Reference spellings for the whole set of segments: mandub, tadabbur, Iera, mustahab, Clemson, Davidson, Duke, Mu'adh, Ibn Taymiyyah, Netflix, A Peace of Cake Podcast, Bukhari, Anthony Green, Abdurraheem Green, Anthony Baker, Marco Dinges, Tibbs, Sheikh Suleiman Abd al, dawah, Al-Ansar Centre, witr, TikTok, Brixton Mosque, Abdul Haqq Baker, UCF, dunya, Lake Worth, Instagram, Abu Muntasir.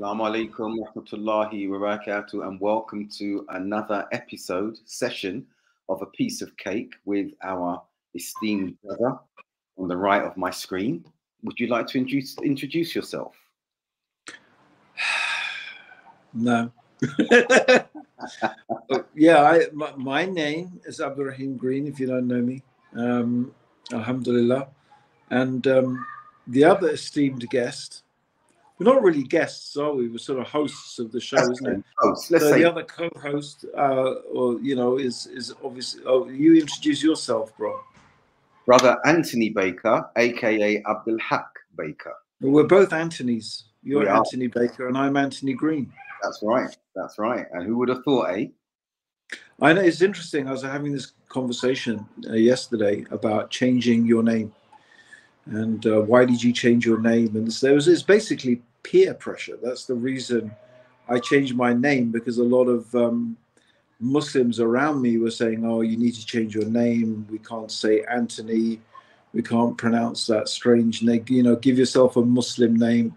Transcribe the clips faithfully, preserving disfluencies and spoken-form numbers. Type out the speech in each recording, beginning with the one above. Assalamu alaikum wa rahmatullahi wa barakatuh, and welcome to another episode, session of A Piece of Cake with our esteemed brother on the right of my screen. Would you like to introduce, introduce yourself? No. yeah, I, my, my name is Abdurraheem Green, if you don't know me. Um, Alhamdulillah. And um, the other esteemed guest, we're not really guests, are we? We're sort of hosts of the show, That's isn't it? Let's so say. The other co-host, uh, or you know, is is obviously. Oh, you introduce yourself, bro. Brother Anthony Baker, aka Abdul Haqq Baker. Well, we're both Anthony's. You're Anthony Baker, and I'm Anthony Green. That's right. That's right. And who would have thought, eh? I know, it's interesting. I was having this conversation uh, yesterday about changing your name. And uh, why did you change your name? And so it was, it's basically peer pressure. That's the reason I changed my name, because a lot of um, Muslims around me were saying, oh, you need to change your name. We can't say Anthony. We can't pronounce that strange name. You know, give yourself a Muslim name.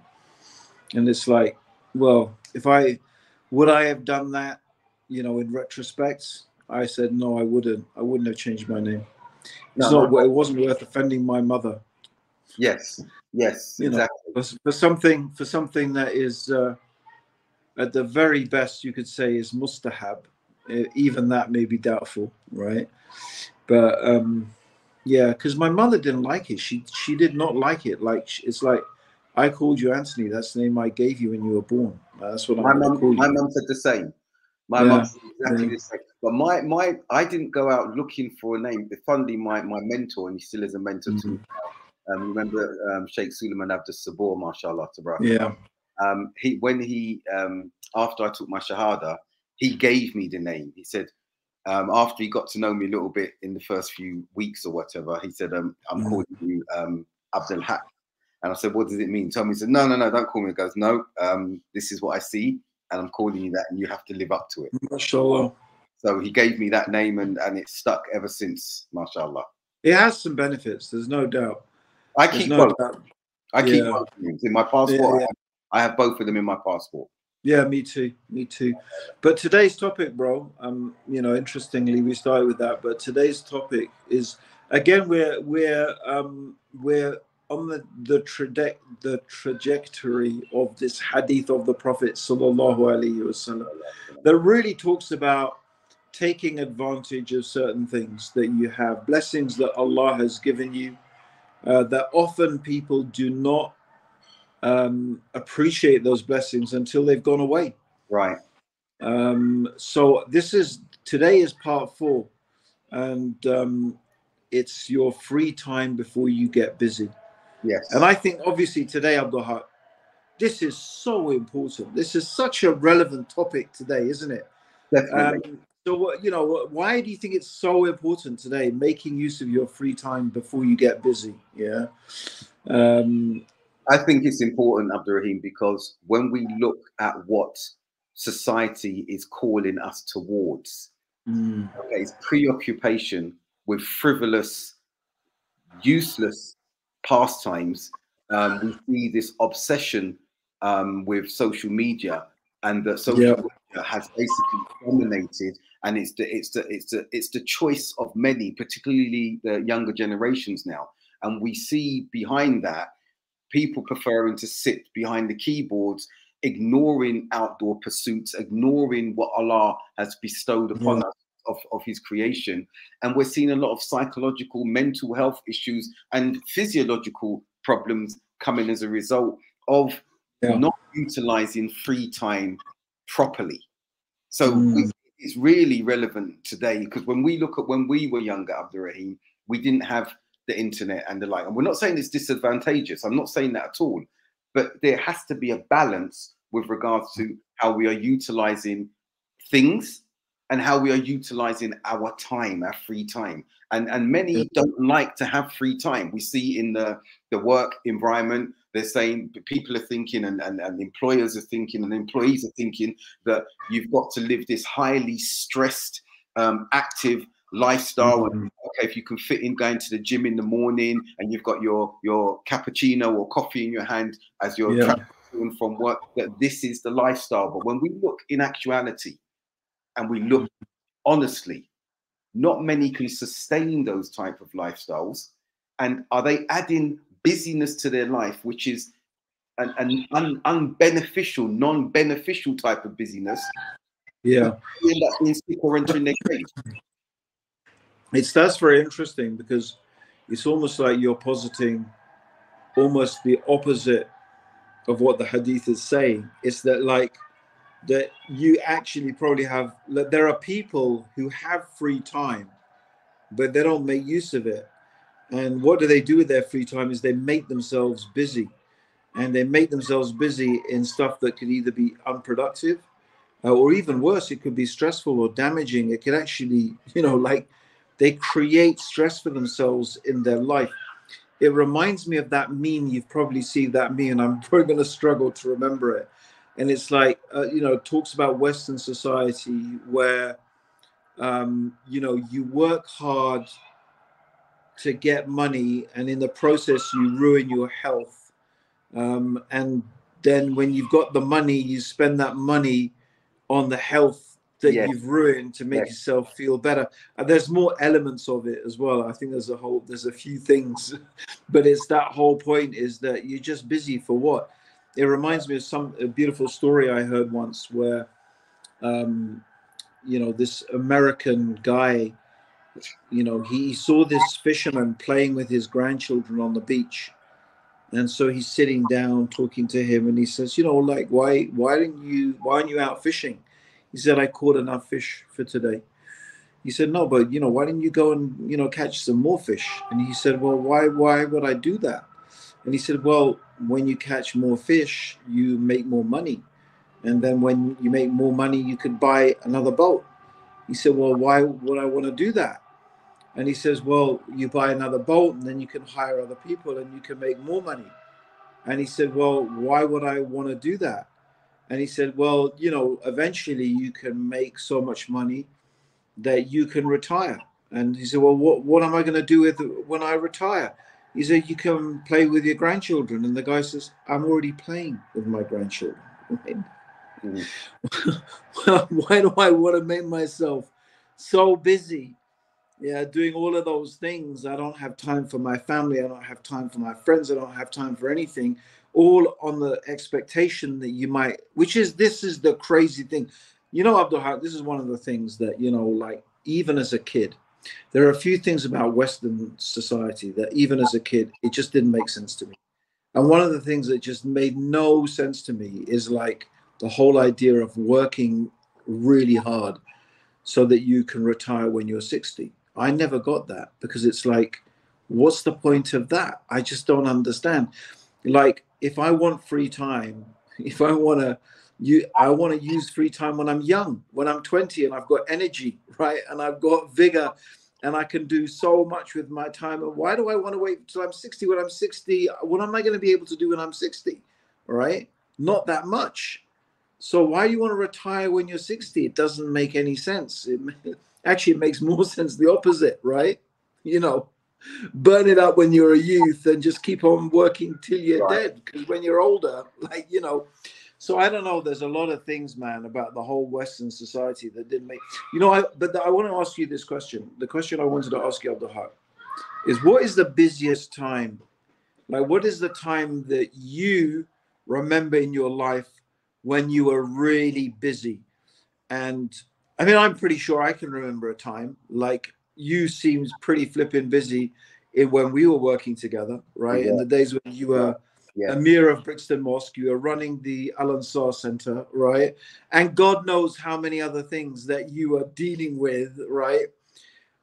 And it's like, well, if I would I have done that, you know, in retrospect, I said, no, I wouldn't. I wouldn't have changed my name. It's no, not, no. It wasn't worth offending my mother. Yes, yes, you exactly. Know, for, for something for something that is, uh, at the very best, you could say is mustahab. Even that may be doubtful, right? But um, yeah, because my mother didn't like it. She she did not like it. Like it's like, I called you Anthony. That's the name I gave you when you were born. That's what my mum. My mum said the same. My yeah, mum said exactly yeah. the same. But my my I didn't go out looking for a name. Funnily, my my mentor, and he still is a mentor mm-hmm. to me. Um, remember um, Sheikh Suleiman Abd al, mashallah, to Yeah. Um, he, when he, um, after I took my shahada, he gave me the name. He said, um, after he got to know me a little bit in the first few weeks or whatever, he said, um, I'm mm. calling you um, Abdul Haqq. And I said, what does it mean? Tell me. He said, no, no, no, don't call me. He goes, no, um, this is what I see, and I'm calling you that, and you have to live up to it. Mashallah. So he gave me that name, and, and it's stuck ever since, mashallah. It has some benefits, there's no doubt. I keep no both. Doubt. I yeah. keep both of them in my passport. Yeah, yeah. I have both of them in my passport. Yeah, me too. Me too. But today's topic, bro. Um, you know, interestingly, we started with that. But today's topic is again we're we're um we're on the the traje the trajectory of this hadith of the Prophet sallallahu alaihi wasallam that really talks about taking advantage of certain things that you have, blessings that Allah has given you. Uh, that often people do not um, appreciate those blessings until they've gone away. Right. Um, so this is, today is part four, and um, it's your free time before you get busy. Yes. And I think obviously today, Abdul Haqq, this is so important. This is such a relevant topic today, isn't it? Definitely. Um, so, you know, why do you think it's so important today, making use of your free time before you get busy? Yeah. Um, I think it's important, Abdurraheem, because when we look at what society is calling us towards, mm. okay, it's preoccupation with frivolous, useless pastimes. Um, we see this obsession um, with social media, and that social yeah. media has basically dominated. And it's the it's the it's the it's the choice of many, particularly the younger generations now. And we see behind that people preferring to sit behind the keyboards, ignoring outdoor pursuits, ignoring what Allah has bestowed upon yeah. us of, of His creation. And we're seeing a lot of psychological, mental health issues and physiological problems coming as a result of yeah. not utilizing free time properly. So mm. we it's really relevant today, because when we look at when we were younger, Abdurraheem, we didn't have the internet and the like. And we're not saying it's disadvantageous. I'm not saying that at all. But there has to be a balance with regards to how we are utilizing things and how we are utilizing our time, our free time. And, and many don't like to have free time. We see in the, the work environment, they're saying people are thinking, and, and, and employers are thinking, and employees are thinking that you've got to live this highly stressed, um, active lifestyle. Mm-hmm. And okay, if you can fit in going to the gym in the morning, and you've got your your cappuccino or coffee in your hand as you're yeah. traveling doing from work that this is the lifestyle. But when we look in actuality and we look honestly, not many can sustain those type of lifestyles. And are they adding busyness to their life, which is an, an un, unbeneficial, non-beneficial type of busyness? Yeah. It's that's very interesting, because it's almost like you're positing almost the opposite of what the hadith is saying. It's that like that you actually probably have, like, there are people who have free time, but they don't make use of it. And what do they do with their free time is they make themselves busy, and they make themselves busy in stuff that could either be unproductive uh, or even worse, it could be stressful or damaging. It could actually, you know, like they create stress for themselves in their life. It reminds me of that meme. You've probably seen that meme, and I'm probably going to struggle to remember it. And it's like, uh, you know, talks about Western society where, um, you know, you work hard to get money, and in the process, you ruin your health. Um, and then when you've got the money, you spend that money on the health that yes. you've ruined to make yes. yourself feel better. And there's more elements of it as well. I think there's a whole, there's a few things, but it's that whole point is that you're just busy for what? It reminds me of some a beautiful story I heard once where, um, you know, this American guy, you know, he saw this fisherman playing with his grandchildren on the beach. And so he's sitting down talking to him, and he says, you know, like, why, why didn't you, why aren't you out fishing? He said, I caught enough fish for today. He said, no, but, you know, why didn't you go and, you know, catch some more fish? And he said, well, why, why would I do that? And he said, well, when you catch more fish, you make more money. And then when you make more money, you could buy another boat. He said, well, why would I want to do that? And he says, well, you buy another boat, and then you can hire other people, and you can make more money. And he said, well, why would I want to do that? And he said, well, you know, eventually you can make so much money that you can retire. And he said, well, what, what am I going to do with when I retire? He said, you can play with your grandchildren. And the guy says, I'm already playing with my grandchildren. Right? Mm. Why do I want to make myself so busy? Yeah, doing all of those things. I don't have time for my family. I don't have time for my friends. I don't have time for anything. All on the expectation that you might, which is, this is the crazy thing. You know, Abdul Haqq, this is one of the things that, you know, like even as a kid, there are a few things about Western society that even as a kid, it just didn't make sense to me. And one of the things that just made no sense to me is like the whole idea of working really hard so that you can retire when you're sixty. I never got that, because it's like, what's the point of that? I just don't understand. Like, if I want free time, if I want to, You, I want to use free time when I'm young, when I'm twenty and I've got energy, right? And I've got vigor, and I can do so much with my time. And why do I want to wait till I'm sixty? When I'm sixty, what am I going to be able to do when I'm sixty? All right? Not that much. So why do you want to retire when you're sixty? It doesn't make any sense. It actually, it makes more sense the opposite, right? You know, burn it up when you're a youth and just keep on working till you're right. dead. Because when you're older, like, you know, so I don't know. There's a lot of things, man, about the whole Western society that didn't make, you know, I, but the, I want to ask you this question. The question I wanted to ask you, Abdul Haqq, is what is the busiest time? Like, what is the time that you remember in your life when you were really busy? And I mean, I'm pretty sure I can remember a time like you seemed pretty flipping busy in, when we were working together, right? Yeah. In the days when you were, yeah, Amir of Brixton Mosque, you are running the Al-Ansar Centre, right? And God knows how many other things that you are dealing with, right?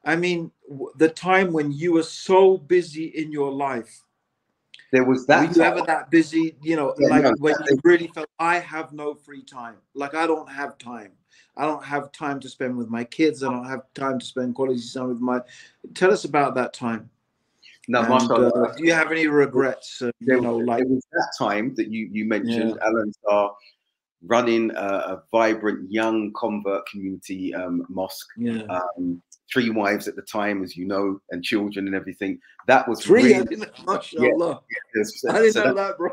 I mean, the time when you were so busy in your life. There was that. Were you ever that busy, you know, yeah, like no, when you really felt, I have no free time. Like, I don't have time. I don't have time to spend with my kids. I don't have time to spend quality time with my... Tell us about that time. No, and, uh, do you have any regrets? Uh, there, you know, was, like there was that time that you you mentioned, yeah. Al-Ansar, running a, a vibrant young convert community um, mosque. Yeah. Um, three wives at the time, as you know, and children and everything. That was three. Really, I didn't, yeah, yeah, so, I didn't so know that, that, bro.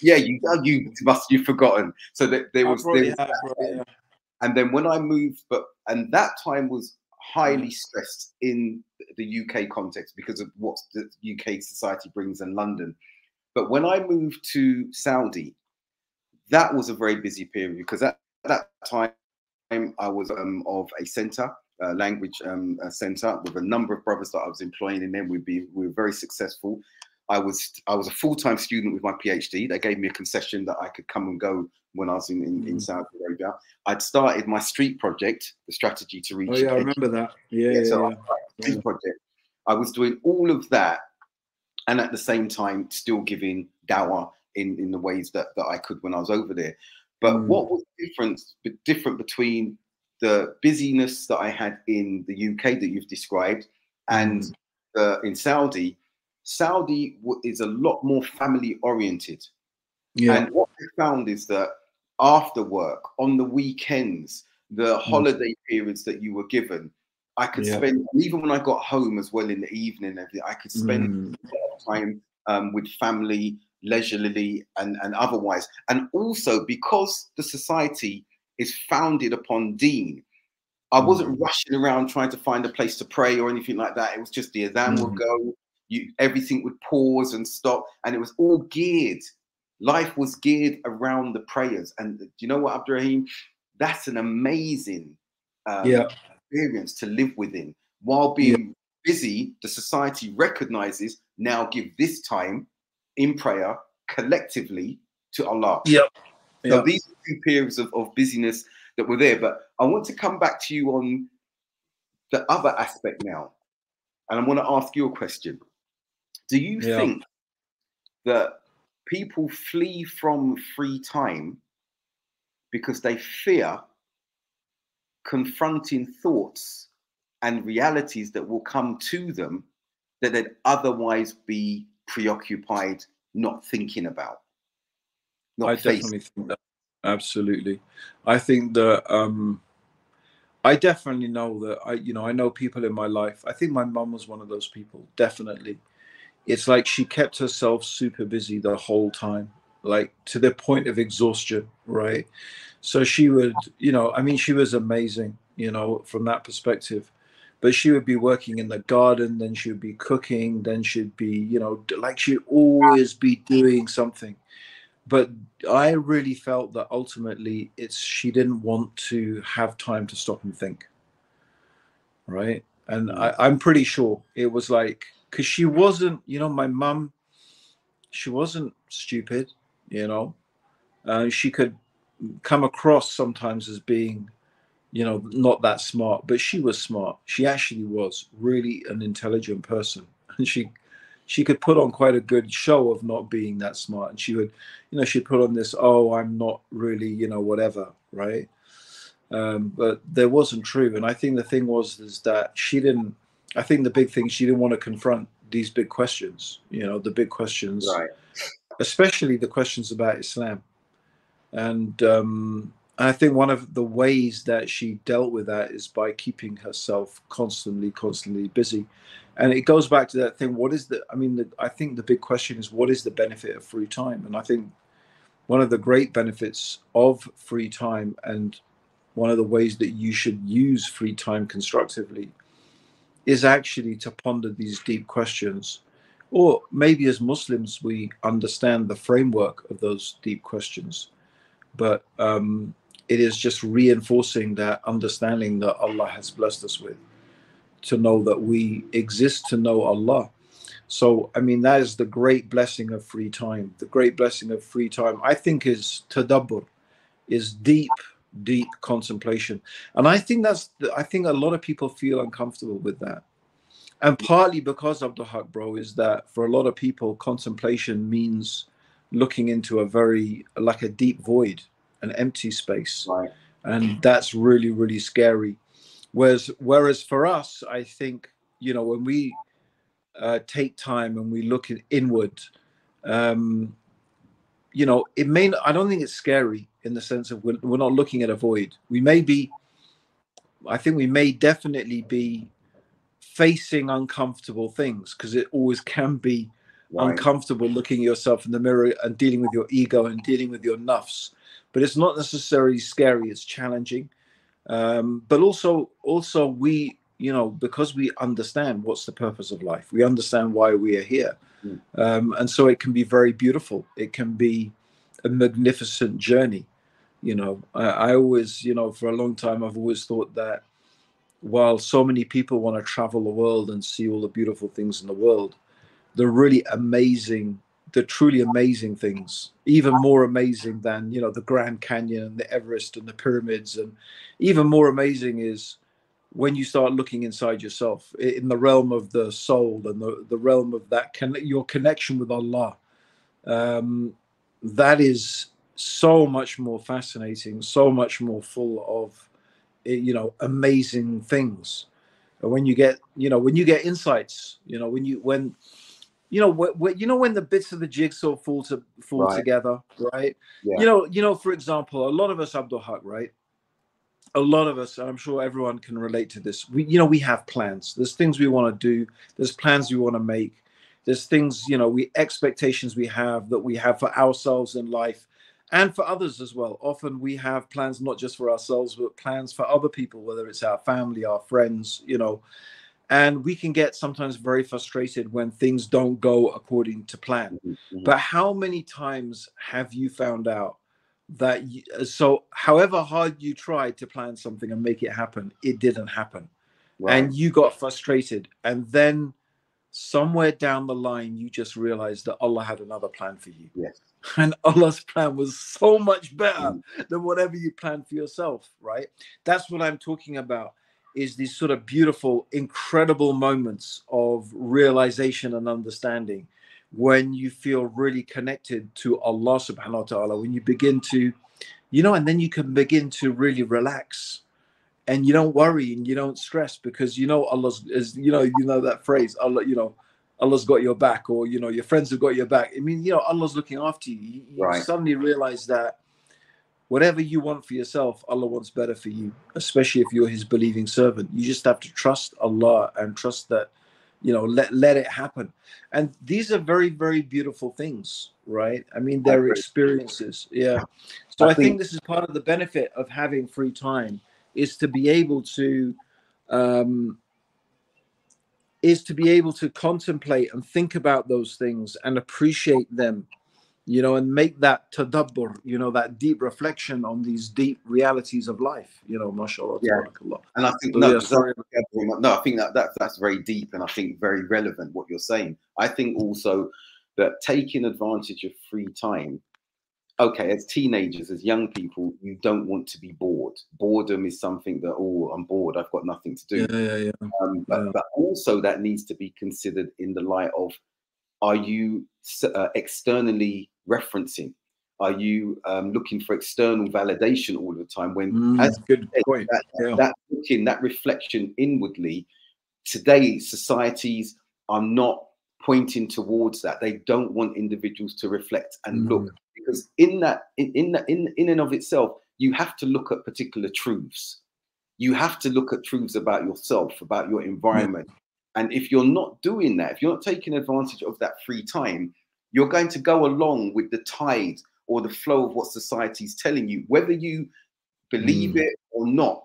Yeah, you you must you've forgotten. So that there was, there was have, yeah. And then when I moved, but and that time was highly stressed in the U K context because of what the U K society brings in London. But when I moved to Saudi, that was a very busy period because at that time I was um, of a centre, uh, language um, a centre with a number of brothers that I was employing in there. We'd be, we were very successful. I was I was a full-time student with my PhD. They gave me a concession that I could come and go when I was in, in, in Saudi Arabia. I'd started my street project, the strategy to reach. Oh yeah, I remember that. Yeah, yeah, yeah, so yeah. I, street yeah. project. I was doing all of that, and at the same time still giving dawah in, in the ways that, that I could when I was over there. But mm. what was the difference, different between the busyness that I had in the U K that you've described and mm. uh, in Saudi, Saudi is a lot more family oriented. Yeah. And what I found is that after work, on the weekends, the mm. holiday periods that you were given, I could yeah. spend, even when I got home as well in the evening, I could spend mm. a lot of time um, with family, leisurely and, and otherwise. And also because the society is founded upon deen, I wasn't mm. rushing around trying to find a place to pray or anything like that. It was just the adhan mm. would go, you, everything would pause and stop, and it was all geared. Life was geared around the prayers. And do you know what, Abdurraheem? That's an amazing um, yeah. experience to live within. While being yeah. busy, the society recognizes, now give this time in prayer collectively to Allah. Yeah. So yeah. these are two periods of, of busyness that were there. But I want to come back to you on the other aspect now. And I want to ask you a question. Do you yeah. think that people flee from free time because they fear confronting thoughts and realities that will come to them that they'd otherwise be preoccupied, not thinking about? Not I facing. Definitely think that. Absolutely. I think that um, I definitely know that I, you know, I know people in my life. I think my mum was one of those people, definitely. It's like she kept herself super busy the whole time, like to the point of exhaustion, right? So she would, you know, I mean, she was amazing, you know, from that perspective. But she would be working in the garden, then she would be cooking, then she'd be, you know, like she'd always be doing something. But I really felt that ultimately it's she didn't want to have time to stop and think, right? And I, I'm pretty sure it was like, because she wasn't, you know, my mum, she wasn't stupid, you know. Uh, she could come across sometimes as being, you know, not that smart, but she was smart. She actually was really an intelligent person. And she she could put on quite a good show of not being that smart. And she would, you know, she'd put on this, oh, I'm not really, you know, whatever, right? Um, but there wasn't true. And I think the thing was is that she didn't, I think the big thing, she didn't want to confront these big questions, you know, the big questions, right. Especially the questions about Islam. And, um, And I think one of the ways that she dealt with that is by keeping herself constantly, constantly busy. And it goes back to that thing. What is the, I mean, the, I think the big question is, what is the benefit of free time? And I think one of the great benefits of free time and one of the ways that you should use free time constructively is actually to ponder these deep questions. Or maybe as Muslims, we understand the framework of those deep questions. But um, it is just reinforcing that understanding that Allah has blessed us with, to know that we exist to know Allah. So, I mean, that is the great blessing of free time. The great blessing of free time, I think, is tadabbur, is deep, deep contemplation. And I think that's, the, I think a lot of people feel uncomfortable with that. And partly because, Abdul Haqq, bro, is that for a lot of people, contemplation means looking into a very, like a deep void, an empty space. Right. And that's really, really scary. Whereas, whereas for us, I think, you know, when we uh, take time and we look inward, um, you know, it may, not, I don't think it's scary in the sense of we're, we're not looking at a void. We may be, I think we may definitely be facing uncomfortable things because it always can be right. uncomfortable looking yourself in the mirror and dealing with your ego and dealing with your nafs. But it's not necessarily scary, it's challenging. Um, but also, also we, you know, because we understand what's the purpose of life, we understand why we are here. Mm. Um, and so it can be very beautiful. It can be a magnificent journey. You know, I, I always, you know, for a long time, I've always thought that while so many people want to travel the world and see all the beautiful things in the world, the really amazing, the truly amazing things, even more amazing than, you know, the Grand Canyon and the Everest and the pyramids, and even more amazing is when you start looking inside yourself in the realm of the soul and the, the realm of that, con- your connection with Allah. Um, that is so much more fascinating, so much more full of, you know, amazing things. When you get, you know, when you get insights, you know, when you, when, you know, when, you know, when the bits of the jigsaw fall to fall right. together, right? Yeah. You know, you know, for example, a lot of us, Abdul Haqq, right? A lot of us, and I'm sure everyone can relate to this. We, you know, we have plans. There's things we want to do. There's plans we want to make. There's things, you know, we expectations we have that we have for ourselves in life and for others as well. Often we have plans, not just for ourselves, but plans for other people, whether it's our family, our friends, you know, and we can get sometimes very frustrated when things don't go according to plan. Mm-hmm. But how many times have you found out that you, so however hard you tried to plan something and make it happen, it didn't happen. Right. And you got frustrated. And then somewhere down the line, you just realized that Allah had another plan for you. Yes. And Allah's plan was so much better mm. than whatever you planned for yourself, right? That's what I'm talking about, is these sort of beautiful, incredible moments of realization and understanding when you feel really connected to Allah subhanahu wa ta'ala, when you begin to, you know, and then you can begin to really relax and you don't worry and you don't stress, because you know Allah's, is, you know, you know that phrase, Allah, you know, Allah's got your back, or, you know, your friends have got your back. I mean, you know, Allah's looking after you. You right. suddenly realize that whatever you want for yourself, Allah wants better for you, especially if you're his believing servant. You just have to trust Allah and trust that, you know, let, let it happen. And these are very, very beautiful things, right? I mean, they're experiences. Yeah. So I, I think, think this is part of the benefit of having free time, is to be able to, um, is to be able to contemplate and think about those things and appreciate them, you know, and make that tadabbur, you know, that deep reflection on these deep realities of life, you know, mashallah, yeah. tabarakallah. And I think, so, no, yeah, sorry. no, I think that, that that's very deep and I think very relevant what you're saying. I think also that taking advantage of free time, okay, as teenagers, as young people, you don't want to be bored. Boredom is something that, oh, I'm bored, I've got nothing to do. Yeah, yeah, yeah. Um, but, yeah. but also that needs to be considered in the light of, are you uh, externally referencing? Are you um, looking for external validation all the time? When mm, as good point. That, yeah. that looking, that reflection inwardly, today societies are not pointing towards that. They don't want individuals to reflect and mm. look. Because in that, in in, that, in in and of itself, you have to look at particular truths. You have to look at truths about yourself, about your environment. Mm. And if you're not doing that, if you're not taking advantage of that free time, you're going to go along with the tide or the flow of what society's telling you, whether you believe mm. it or not.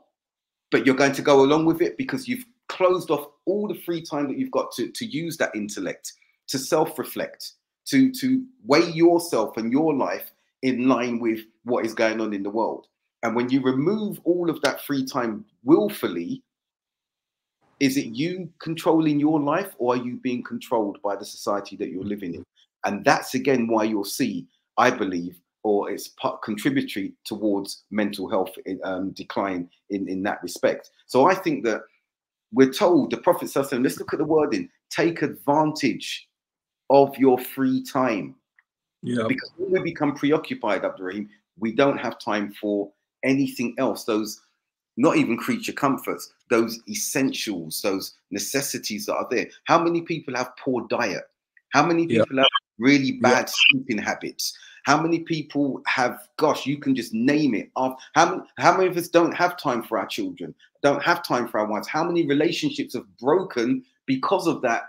But you're going to go along with it because you've closed off all the free time that you've got to, to use that intellect, to self-reflect, to, to weigh yourself and your life in line with what is going on in the world. And when you remove all of that free time willfully, is it you controlling your life, or are you being controlled by the society that you're living in? And that's, again, why you'll see, I believe, or it's part, contributory towards mental health um, decline in, in that respect. So I think that we're told, the Prophet says, let's look at the wording, take advantage of your free time. Yeah. Because when we become preoccupied, Abdurraheem, we don't have time for anything else. Those, not even creature comforts, those essentials, those necessities that are there. How many people have poor diet? How many people yeah. have really bad yeah. sleeping habits? How many people have, gosh, you can just name it. How, how many of us don't have time for our children, don't have time for our wives? How many relationships have broken because of that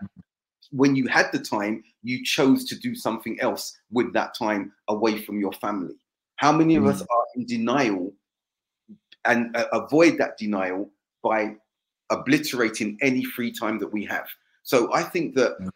when you had the time, you chose to do something else with that time away from your family. How many of mm. us are in denial and uh, avoid that denial by obliterating any free time that we have? So I think that mm.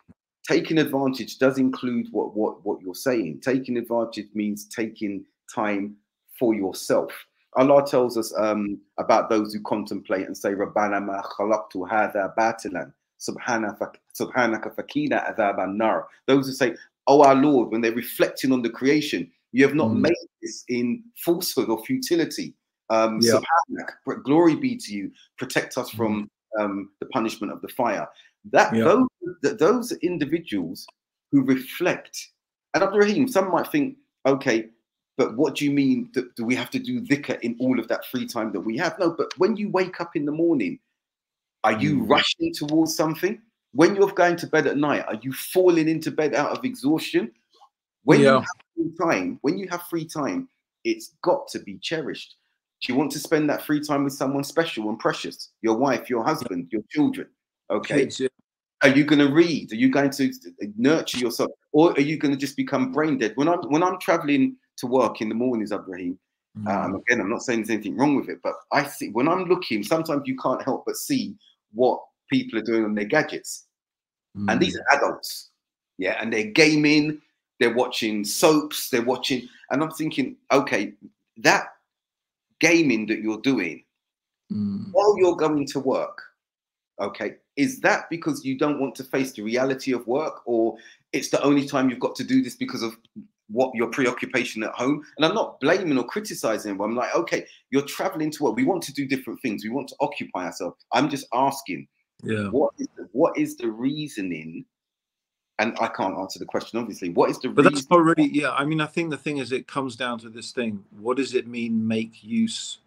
taking advantage does include what, what, what you're saying. Taking advantage means taking time for yourself. Allah tells us um, about those who contemplate and say, Rabbana ma khalaqtu hadha batilan, subhanaka faqina adhaban nar. Those who say, oh, our Lord, when they're reflecting on the creation, you have not mm. made this in falsehood or futility. Um, yeah. Subhanak, glory be to you, protect us from um, the punishment of the fire. That yeah. those, th those individuals who reflect, and Abdurraheem, some might think, okay, but what do you mean that do we have to do dhikr in all of that free time that we have? No, but when you wake up in the morning, are you mm. rushing towards something? When you're going to bed at night, are you falling into bed out of exhaustion? When yeah. you have free time, when you have free time, it's got to be cherished. Do you want to spend that free time with someone special and precious? Your wife, your husband, your children. Okay. Kids, yeah. Are you going to read? Are you going to nurture yourself, or are you going to just become brain dead? When I'm when I'm traveling to work in the mornings, Abdurraheem, mm. um, again, I'm not saying there's anything wrong with it, but I see when I'm looking, sometimes you can't help but see what people are doing on their gadgets, mm. and these are adults, yeah, and they're gaming. They're watching soaps, they're watching, and I'm thinking, okay, that gaming that you're doing mm. while you're going to work, okay, is that because you don't want to face the reality of work, or it's the only time you've got to do this because of what your preoccupation at home? And I'm not blaming or criticizing, but I'm like, okay, you're traveling to work. We want to do different things. We want to occupy ourselves. I'm just asking, yeah. what is the, what is the reasoning? And I can't answer the question, obviously. What is the reason? But that's already, yeah. I mean, I think the thing is, it comes down to this thing. What does it mean, make use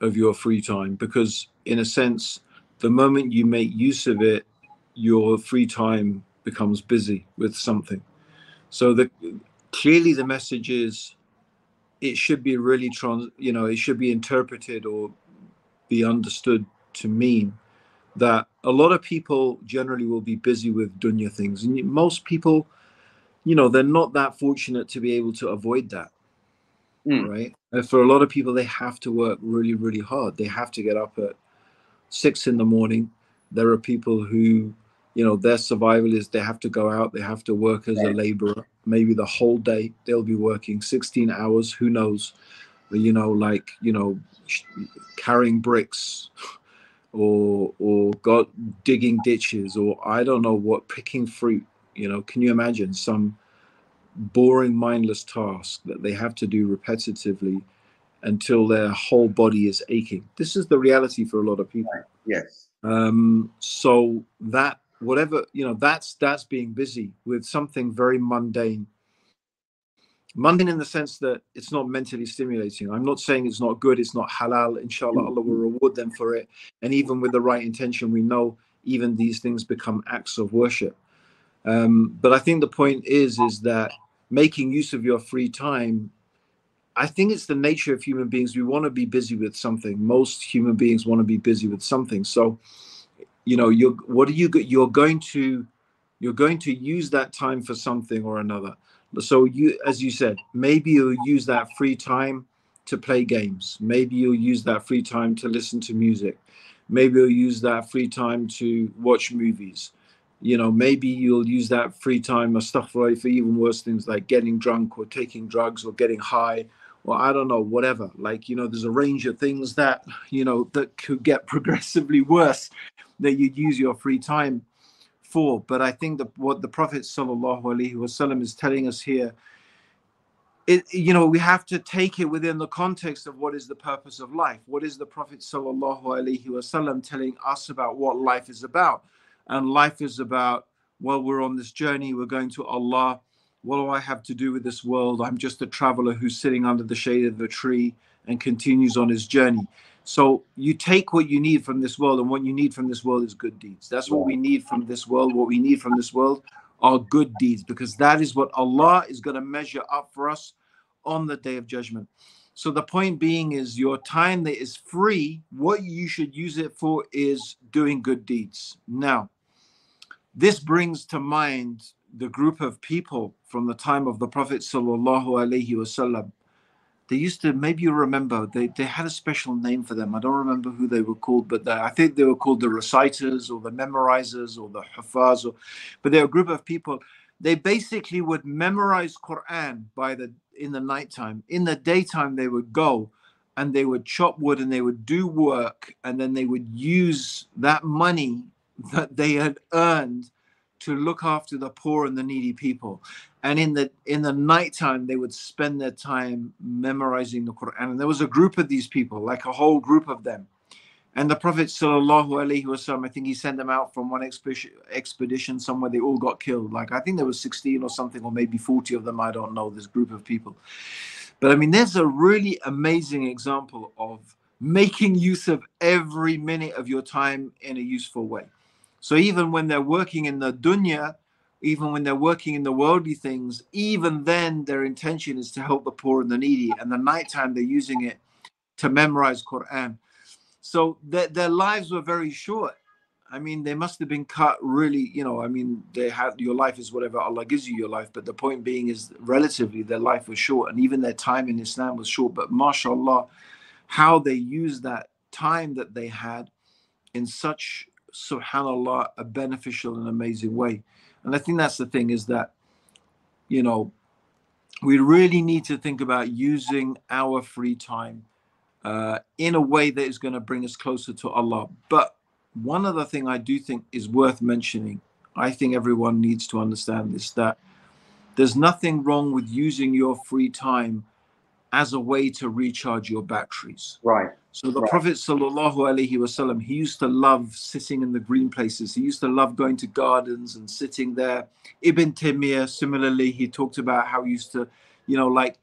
of your free time? Because in a sense, the moment you make use of it, your free time becomes busy with something. So the, clearly the message is, it should be really, trans, you know, it should be interpreted or be understood to mean that a lot of people generally will be busy with dunya things, and most people, you know, they're not that fortunate to be able to avoid that, mm. right? And for a lot of people, they have to work really, really hard. They have to get up at six in the morning. There are people who, you know, their survival is they have to go out, they have to work as yeah. a laborer, maybe the whole day. They'll be working sixteen hours, who knows, you know, like, you know, carrying bricks, or or God, digging ditches, or I don't know what, picking fruit. You know, can you imagine some boring, mindless task that they have to do repetitively until their whole body is aching? This is the reality for a lot of people. Yes. Um, so that whatever, you know, that's that's being busy with something very mundane. Mundane in the sense that it's not mentally stimulating. I'm not saying it's not good, it's not halal. Inshallah, Allah will reward them for it. And even with the right intention, we know even these things become acts of worship. Um, but I think the point is, is that making use of your free time, I think it's the nature of human beings. We want to be busy with something. Most human beings want to be busy with something. So, you know, you're, what are you, you're going to, you're going to use that time for something or another. So you, as you said, maybe you'll use that free time to play games. Maybe you'll use that free time to listen to music. Maybe you'll use that free time to watch movies. You know, maybe you'll use that free time, astaghfirullah, for even worse things like getting drunk or taking drugs or getting high, or I don't know, whatever. Like, you know, there's a range of things that, you know, that could get progressively worse that you'd use your free time for. But I think that what the Prophet sallallahu alaihi wasallam is telling us here, it, you know, we have to take it within the context of what is the purpose of life. What is the Prophet sallallahu alaihi wasallam telling us about what life is about? And life is about, well, we're on this journey, we're going to Allah. What do I have to do with this world? I'm just a traveler who's sitting under the shade of a tree and continues on his journey. So you take what you need from this world, and what you need from this world is good deeds. That's what we need from this world. What we need from this world are good deeds, because that is what Allah is going to measure up for us on the Day of Judgment. So the point being is, your time that is free, what you should use it for is doing good deeds. Now, This brings to mind the group of people from the time of the Prophet sallallahu alaihi wasallam. They used to, maybe you remember, they, they had a special name for them. I don't remember who they were called, but they, I think they were called the reciters or the memorizers or the hufaz. Or, but they're a group of people. They basically would memorize Quran by the in the nighttime. In the daytime, they would go and they would chop wood and they would do work. And then they would use that money that they had earned to look after the poor and the needy people. And in the in the nighttime, they would spend their time memorizing the Quran. And there was a group of these people, like a whole group of them. And the Prophet sallallahu alaihi wasallam, I think he sent them out from one expedition, expedition somewhere. They all got killed. Like, I think there was sixteen or something, or maybe forty of them. I don't know, this group of people. But I mean, there's a really amazing example of making use of every minute of your time in a useful way. So even when they're working in the dunya, even when they're working in the worldly things, even then their intention is to help the poor and the needy. And the nighttime, they're using it to memorize Quran. So their, their lives were very short. I mean, they must have been cut really, you know, I mean, they had, your life is whatever Allah gives you your life. But the point being is, relatively, their life was short. And even their time in Islam was short. But mashallah, how they used that time that they had in such, subhanallah, a beneficial and amazing way. And I think that's the thing, is that, you know, we really need to think about using our free time uh, in a way that is going to bring us closer to Allah. But one other thing I do think is worth mentioning, I think everyone needs to understand this, that there's nothing wrong with using your free time as a way to recharge your batteries. Right. So the right. Prophet sallallahu alaihi wasallam, he used to love sitting in the green places. He used to love going to gardens and sitting there. Ibn Taymiyyah, similarly, he talked about how he used to, you know, like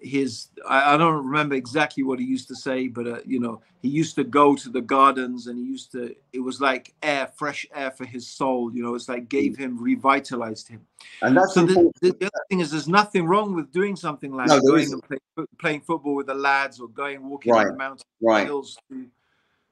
his, I, I don't remember exactly what he used to say, but, uh, you know, he used to go to the gardens and he used to, it was like air, fresh air for his soul. You know, it's like gave him, revitalized him. And that's so the, the, the other thing is, there's nothing wrong with doing something like no, going and play, playing football with the lads or going walking right. on the mountain right. hills. To,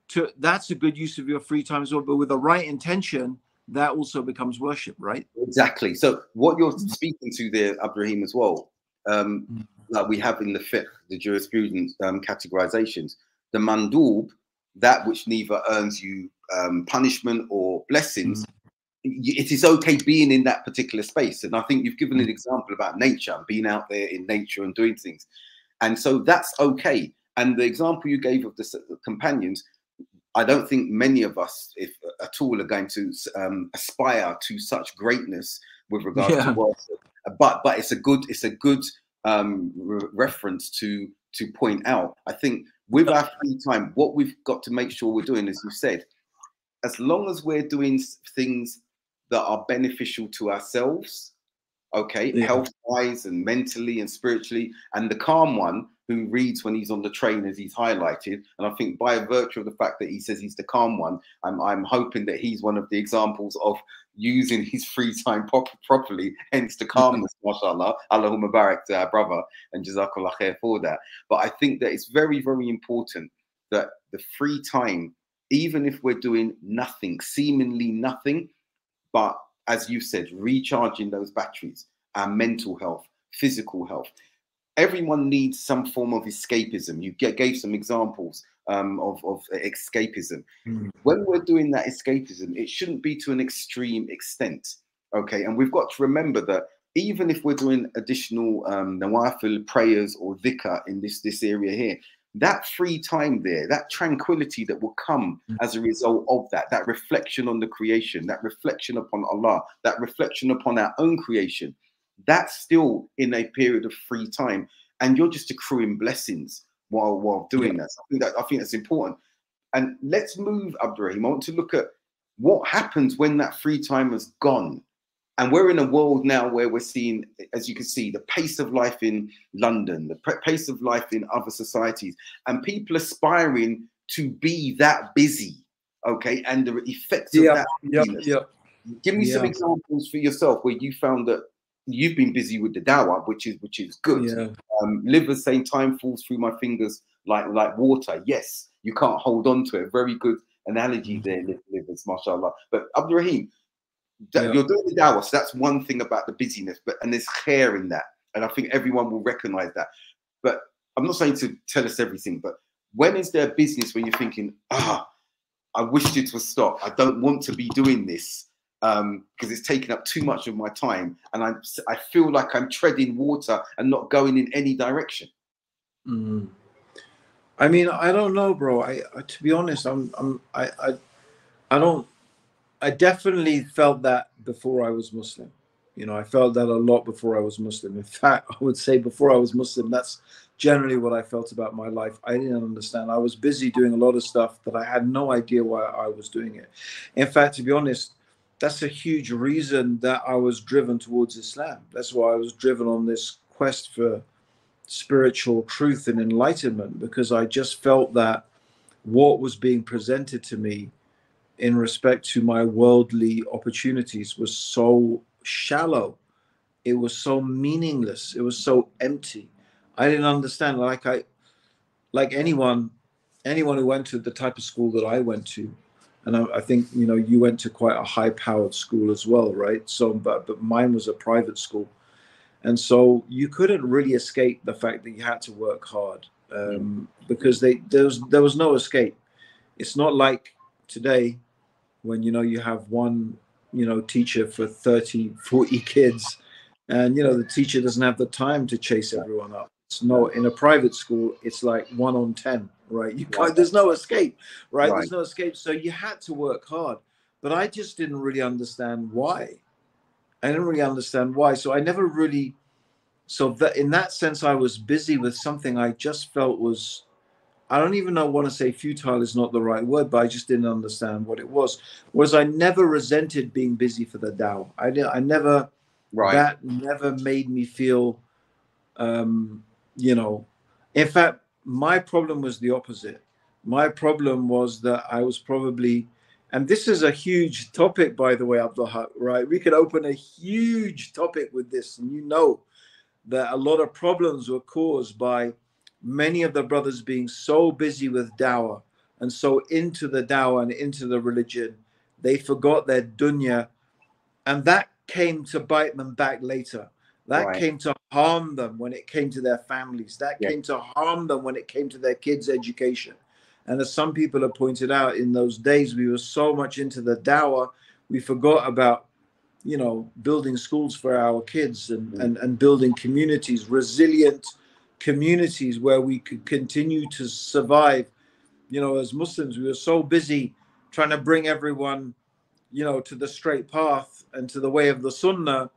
to, that's a good use of your free time as well. But with the right intention, that also becomes worship, right? Exactly. So what you're speaking to there, Abdurraheem, as well, um, mm. like we have in the fiqh, the jurisprudence um, categorizations, the mandub, that which neither earns you um, punishment or blessings, mm. it is okay being in that particular space. And I think you've given an example about nature, being out there in nature and doing things. And so that's okay. And the example you gave of the companions, I don't think many of us, if at all, are going to um, aspire to such greatness with regards yeah. to worship. But but it's a good, it's a good um, re reference to to point out. I think with our free time, what we've got to make sure we're doing, as you said, as long as we're doing things that are beneficial to ourselves, okay, yeah. health-wise and mentally and spiritually, and the calm one who reads when he's on the train, as he's highlighted, and I think by virtue of the fact that he says he's the calm one, I'm, I'm hoping that he's one of the examples of using his free time prop properly, hence the calmness, mashallah, Allahumma barak to our brother, and jazakallah khair for that. But I think that it's very, very important that the free time, even if we're doing nothing, seemingly nothing, but as you said, recharging those batteries, our mental health, physical health. Everyone needs some form of escapism. You gave some examples um, of, of escapism. Mm. When we're doing that escapism, it shouldn't be to an extreme extent, okay? And we've got to remember that even if we're doing additional um, nawafil prayers or dhikr in this, this area here, that free time there, that tranquility that will come as a result of that, that reflection on the creation, that reflection upon Allah, that reflection upon our own creation, that's still in a period of free time. And you're just accruing blessings while while doing yeah. that. So I think that. I think that's important. And let's move, Abdurraheem. I want to look at what happens when that free time is gone. And we're in a world now where we're seeing, as you can see, the pace of life in London, the pace of life in other societies, and people aspiring to be that busy, okay? And the effects yeah, of that. Yeah, yeah. Give me yeah. some examples for yourself where you found that you've been busy with the dawah, which is which is good. Yeah. Um, live the same time falls through my fingers like like water. Yes, you can't hold on to it. Very good analogy there, livers, mashallah. But Abdurraheem, that yeah. You're doing the dawah, so that's one thing about the busyness, but and there's khair in that, and I think everyone will recognize that. But I'm not saying to tell us everything, but when is there business when you're thinking, ah, I wish it would stop, I don't want to be doing this, um, because it's taking up too much of my time, and I I feel like I'm treading water and not going in any direction. Mm. I mean, I don't know, bro. I, I to be honest, I'm, I'm I, I, I don't. I definitely felt that before I was Muslim. You know, I felt that a lot before I was Muslim. In fact, I would say before I was Muslim, that's generally what I felt about my life. I didn't understand. I was busy doing a lot of stuff that I had no idea why I was doing it. In fact, to be honest, that's a huge reason that I was driven towards Islam. That's why I was driven on this quest for spiritual truth and enlightenment, because I just felt that what was being presented to me in respect to my worldly opportunities was so shallow, it was so meaningless, it was so empty. I didn't understand. Like I, like anyone, anyone who went to the type of school that I went to, and I, I think, you know, you went to quite a high-powered school as well, right? So, but but mine was a private school, and so you couldn't really escape the fact that you had to work hard, um, because they there was there was no escape. It's not like today, when, you know, you have one, you know, teacher for thirty, forty kids, and, you know, the teacher doesn't have the time to chase everyone up. It's no, in a private school, it's like one on ten, right? You can't, there's no escape, right? Right. There's no escape. So you had to work hard, but I just didn't really understand why. I didn't really understand why. So I never really, so that in that sense, I was busy with something I just felt was, I don't even know, want to say futile is not the right word, but I just didn't understand what it was. Whereas I never resented being busy for the dawah. I, I never, right. That never made me feel, um, you know, in fact, my problem was the opposite. My problem was that I was probably, and this is a huge topic, by the way, Abdul Haqq, right? We could open a huge topic with this. And you know that a lot of problems were caused by many of the brothers being so busy with dawah and so into the dawah and into the religion, they forgot their dunya, and that came to bite them back later. That right. Came to harm them when it came to their families. That yeah. Came to harm them when it came to their kids' education. And as some people have pointed out, in those days, we were so much into the dawah, we forgot about, you know, building schools for our kids and, mm. and, and building communities, resilient communities where we could continue to survive. You know, as Muslims, we were so busy trying to bring everyone, you know, to the straight path and to the way of the sunnah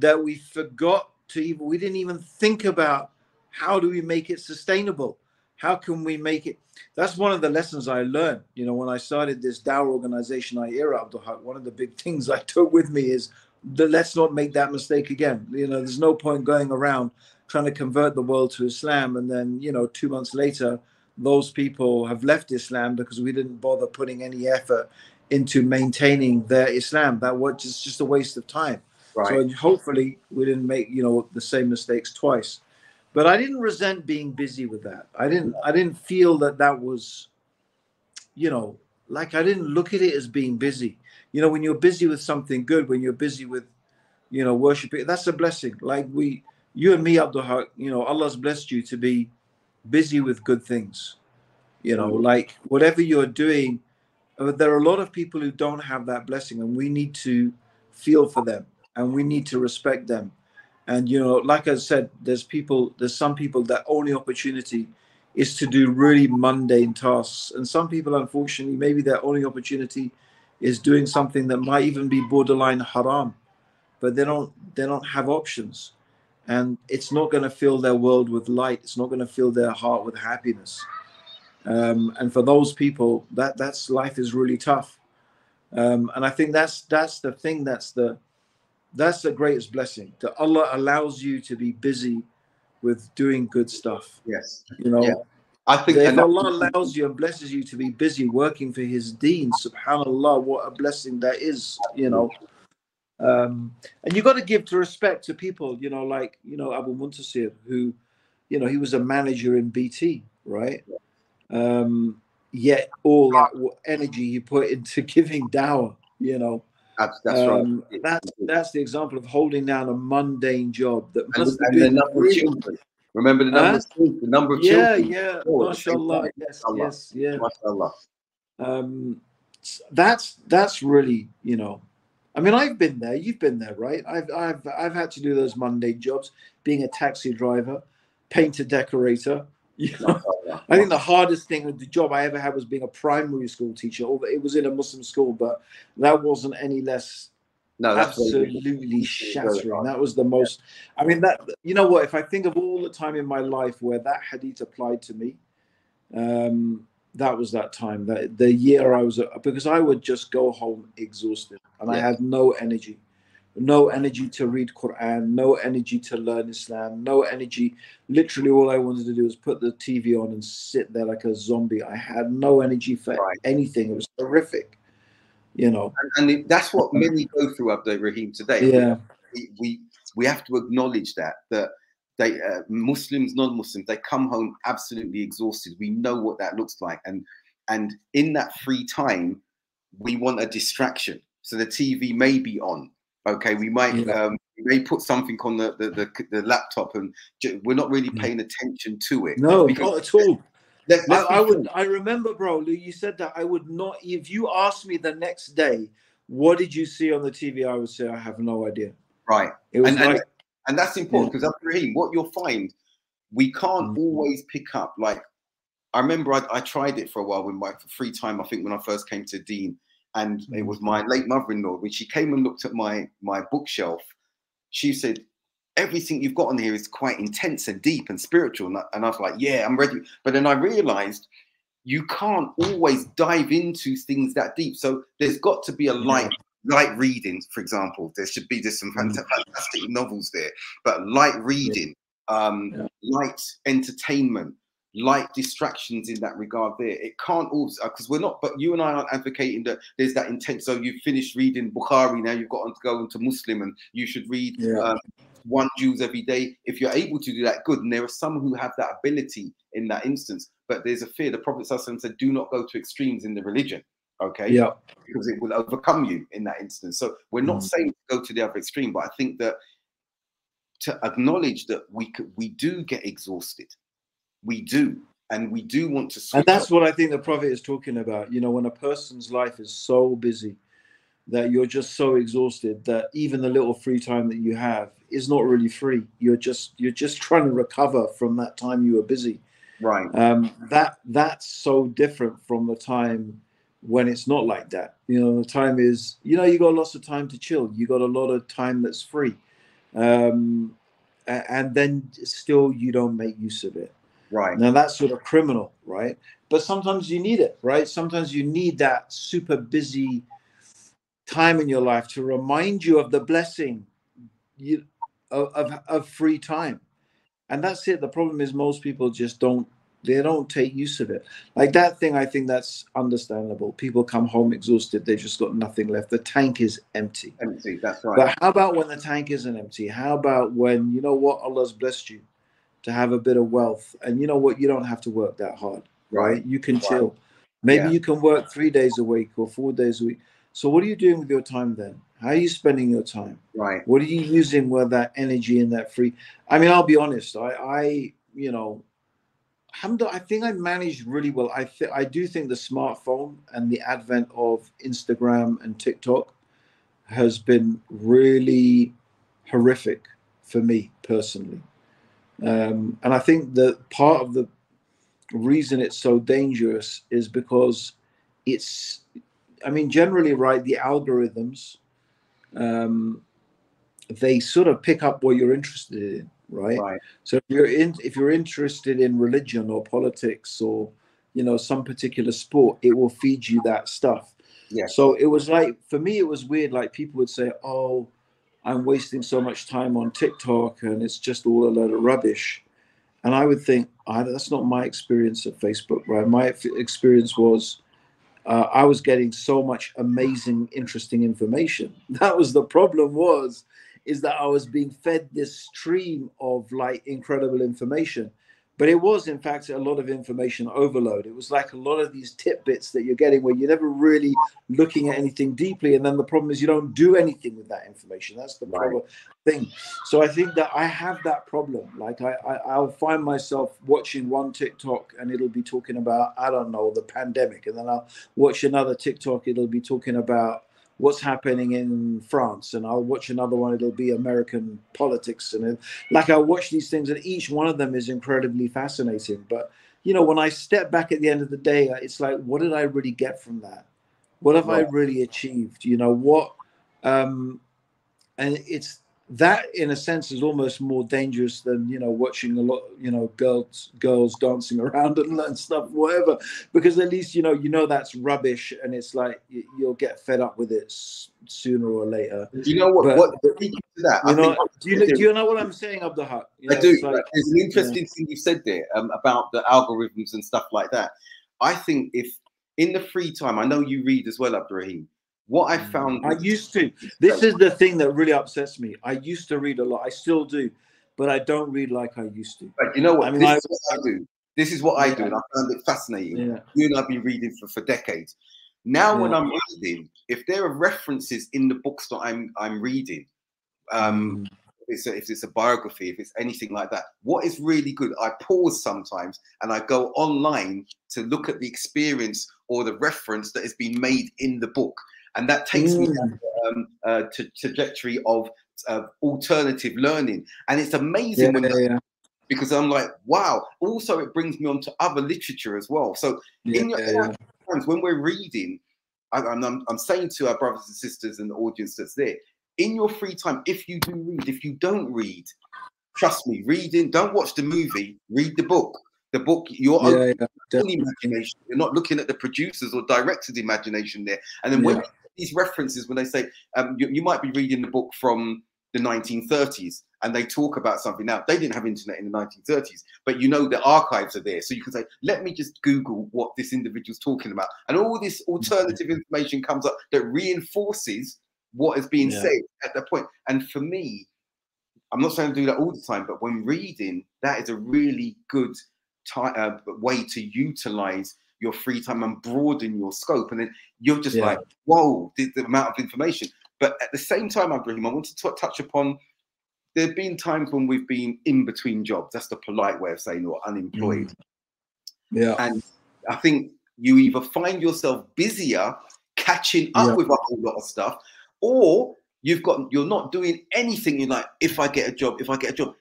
that we forgot to even, we didn't even think about how do we make it sustainable? How can we make it? That's one of the lessons I learned. You know, when I started this dawah organization, Iera, Abdul Haqq, one of the big things I took with me is that let's not make that mistake again. You know, there's no point going around trying to convert the world to Islam, and then, you know, two months later, those people have left Islam because we didn't bother putting any effort into maintaining their Islam. That was just, just a waste of time. Right. So hopefully we didn't make, you know, the same mistakes twice. But I didn't resent being busy with that. I didn't. I didn't feel that that was, you know, like I didn't look at it as being busy. You know, when you're busy with something good, when you're busy with, you know, worshiping, that's a blessing. Like we. You and me, Abdul Haqq, you know, Allah's blessed you to be busy with good things. You know, like whatever you're doing, there are a lot of people who don't have that blessing, and we need to feel for them, and we need to respect them. And, you know, like I said, there's people, there's some people that only opportunity is to do really mundane tasks. And some people, unfortunately, maybe their only opportunity is doing something that might even be borderline haram, but they don't, they don't have options. And it's not going to fill their world with light. It's not going to fill their heart with happiness. Um, and for those people, that that's life is really tough. Um, and I think that's that's the thing. That's the that's the greatest blessing, that Allah allows you to be busy with doing good stuff. Yes, you know. Yeah. I think if Allah allows you and blesses you to be busy working for His Deen, subhanallah, what a blessing that is. You know. Um, and you've got to give to respect to people, you know, like, you know, Abu Muntasir, who, you know, he was a manager in B T, right? Um, yet all that energy he put into giving dawah, you know, That's, that's um, right. That's, that's the example of holding down a mundane job that must and, have and been the really children. Remember the number, uh, of, the number of yeah, children? Yeah, yeah. Oh, mashallah. Yes, Allah. yes, yeah. Mashallah. Um, that's that's really, you know, I mean, I've been there. You've been there, right? I've I've I've had to do those mundane jobs, being a taxi driver, painter, decorator. You know? I think the hardest thing with the job I ever had was being a primary school teacher. It was in a Muslim school, but that wasn't any less. No, that's absolutely shattering. That was the most. I mean, that, you know what? If I think of all the time in my life where that hadith applied to me, um, that was that time. That the year I was, because I would just go home exhausted, and yeah. I had no energy, no energy to read Quran, no energy to learn Islam, no energy. Literally, all I wanted to do was put the T V on and sit there like a zombie. I had no energy for right. anything. It was horrific. You know, and, and that's what many go through, Abdurraheem, today. Yeah, we, we we have to acknowledge that that they uh, Muslims, non-Muslims, they come home absolutely exhausted. We know what that looks like, and and in that free time, we want a distraction. So the T V may be on. Okay, we might yeah. um, we may put something on the the, the, the laptop, and j we're not really paying attention to it. No, not at all. Let, let I, I would. I remember, bro, Lou, you said that I would not. If you asked me the next day, what did you see on the T V? I would say I have no idea. Right. It was and, like, and, and that's important because, yeah. Abdurraheem, what you'll find, we can't mm. always pick up. Like, I remember I, I tried it for a while with my free time. I think when I first came to Dean, and mm. it was my late mother-in-law. When she came and looked at my my bookshelf, she said, everything you've got on here is quite intense and deep and spiritual. And I, and I was like, yeah, I'm ready. But then I realized you can't always dive into things that deep. So there's got to be a light, light reading, for example. There should be just some fantastic novels there, but light reading, um, yeah. light entertainment, light distractions in that regard there. It can't also, because we're not, but you and I aren't advocating that there's that intent. So you've finished reading Bukhari, now you've got to go into Muslim and you should read... Yeah. Um, one Jews every day. If you're able to do that, good. And there are some who have that ability in that instance, but there's a fear. The Prophet ﷺ said, do not go to extremes in the religion, okay? Yeah. Because it will overcome you in that instance. So we're not mm. saying to go to the other extreme, but I think that to acknowledge that we could, we do get exhausted. We do. And we do want to switch. And that's up. What I think the Prophet is talking about. You know, when a person's life is so busy, that you're just so exhausted that even the little free time that you have is not really free. You're just you're just trying to recover from that time you were busy. Right. Um, that that's so different from the time when it's not like that. You know, the time is, you know, you got lots of time to chill. You got a lot of time that's free, um, and then still you don't make use of it. Right. Now that's sort of criminal, right? But sometimes you need it, right? Sometimes you need that super busy time in your life to remind you of the blessing you, of, of, of free time. And that's it. The problem is most people just don't, they don't take use of it. Like that thing, I think that's understandable. People come home exhausted. They've just got nothing left. The tank is empty. Empty, that's right. But how about when the tank isn't empty? How about when, you know what, Allah's blessed you to have a bit of wealth. And you know what, you don't have to work that hard, right? You can chill. Right. Maybe yeah. you can work three days a week or four days a week. So what are you doing with your time then? How are you spending your time? Right. What are you using with that energy and that free? I mean, I'll be honest. I, I you know, alhamdulillah, I think I managed really well. I, th I do think the smartphone and the advent of Instagram and TikTok has been really horrific for me personally. Um, and I think that part of the reason it's so dangerous is because it's... I mean, generally, right, the algorithms, um, they sort of pick up what you're interested in, right? Right. So if you're, in, if you're interested in religion or politics or, you know, some particular sport, it will feed you that stuff. Yeah. So it was like, for me, it was weird. Like people would say, oh, I'm wasting so much time on TikTok and it's just all a load of rubbish. And I would think, oh, that's not my experience at Facebook, right? My experience was... Uh, I was getting so much amazing, interesting information. That was the problem was, is that I was being fed this stream of like incredible information, But it was, in fact, a lot of information overload. It was like a lot of these tidbits that you're getting where you're never really looking at anything deeply. And then the problem is you don't do anything with that information. That's the problem thing. So I think that I have that problem. Like I, I, I'll find myself watching one TikTok and it'll be talking about, I don't know, the pandemic. And then I'll watch another TikTok. It'll be talking about what's happening in France, and I'll watch another one, it'll be American politics. And it, like I watch these things and each one of them is incredibly fascinating. But, you know, when I step back at the end of the day, it's like, what did I really get from that? What have I really achieved? You know, what, um, and it's that in a sense is almost more dangerous than, you know, watching a lot, you know, girls, girls dancing around and, and stuff, whatever, because at least, you know, you know, that's rubbish. And it's like, you, you'll get fed up with it sooner or later. Do you know what, but, what that, you I know, think do, you, do you know what I'm saying, Abdul Haqq? You know, I do. Like, there's an interesting yeah. thing you said there um, about the algorithms and stuff like that. I think if in the free time, I know you read as well, Abdurraheem. What I found... I used to. This is the thing that really upsets me. I used to read a lot. I still do. But I don't read like I used to. But you know what? I mean, this I, is what I do. This is what yeah. I do. And I found it fascinating. Yeah. You and I've been reading for, for decades. Now yeah. when I'm reading, if there are references in the books that I'm, I'm reading, um, mm. if, it's a, if it's a biography, if it's anything like that, what is really good, I pause sometimes and I go online to look at the experience or the reference that has been made in the book. And that takes mm. me down um, uh, to trajectory of uh, alternative learning. And it's amazing yeah, when yeah, yeah. because I'm like, wow. Also, it brings me on to other literature as well. So yeah, in your yeah, times, yeah. when we're reading, I, I'm, I'm saying to our brothers and sisters and the audience that's there, in your free time, if you do read, if you don't read, trust me, reading, don't watch the movie, read the book. The book, you're yeah, open, yeah, your own imagination. You're not looking at the producer's or director's imagination there. And then yeah. when these references, when they say, um, you, you might be reading the book from the nineteen thirties and they talk about something. Now, they didn't have internet in the nineteen thirties, but you know the archives are there. So you can say, let me just Google what this individual's talking about. And all this alternative information comes up that reinforces what is being yeah. said at that point. And for me, I'm not saying to do that all the time, but when reading, that is a really good uh, way to utilize your free time and broaden your scope. And then you're just yeah. like, whoa, the, the amount of information. But at the same time, Abdurraheem, I want to t touch upon, there have been times when we've been in between jobs. That's the polite way of saying, or unemployed. Mm. Yeah. And I think you either find yourself busier catching up yeah. with a whole lot of stuff, or you've got, you're not doing anything. You're like, if I get a job, if I get a job.